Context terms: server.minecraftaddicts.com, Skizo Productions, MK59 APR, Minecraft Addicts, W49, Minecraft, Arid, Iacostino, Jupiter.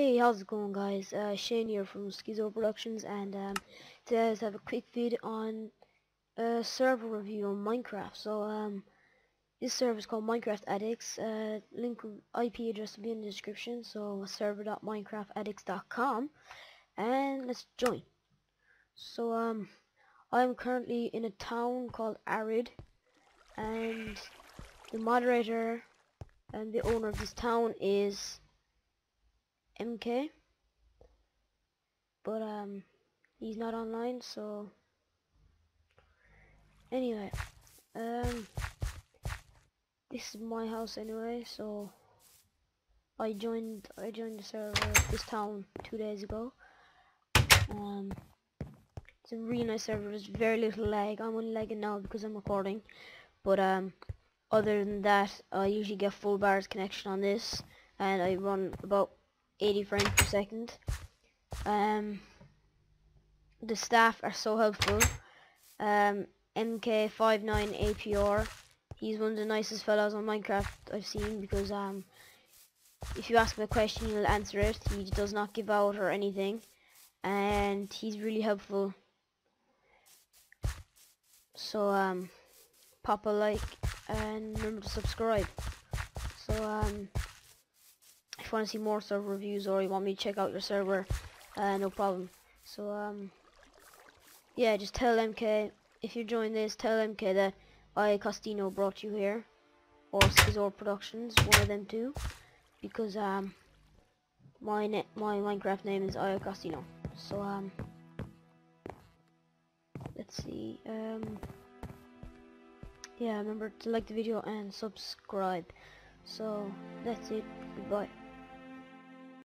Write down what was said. Hey, how's it going, guys? Shane here from Skizo Productions, and today I just have a quick video on a server review on Minecraft. So this server is called Minecraft Addicts. Link IP address will be in the description. So server.minecraftaddicts.com, and let's join. So I'm currently in a town called Arid, and the moderator and the owner of this town is MK, but he's not online. So anyway, this is my house anyway. So I joined the server, this town, 2 days ago. It's a really nice server. There's very little lag. I'm only lagging now because I'm recording, but other than that, I usually get full bars connection on this, and I run about 80 frames per second. The staff are so helpful. MK59 APR, he's one of the nicest fellows on Minecraft I've seen, because if you ask him a question, he'll answer it. He does not give out or anything, and he's really helpful. So pop a like and remember to subscribe. So if you want to see more server reviews, or you want me to check out your server, no problem. So yeah, just tell MK, if you join this, tell MK that Iacostino brought you here, or Skizo Productions, one of them two, because my Minecraft name is Iacostino. So let's see. Yeah, remember to like the video and subscribe. So that's it. Goodbye.